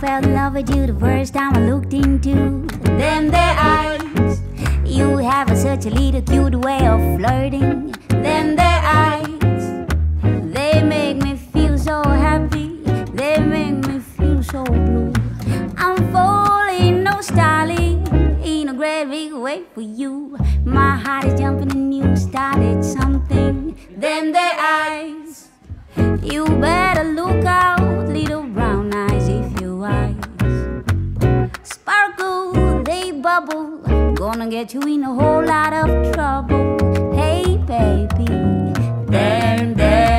fell in love with you the first time I looked into them their eyes. You have such a little cute way of flirting. Them their eyes, they make me feel so happy. They make me feel so blue. I'm falling, no styling, in a great big way for you. My heart is jumping and you started something. Them their eyes, you better look out, little brown eyes, if your eyes sparkle, they bubble, gonna get you in a whole lot of trouble. Hey baby, them their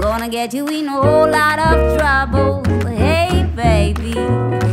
Gonna get you in a whole lot of trouble. Hey baby.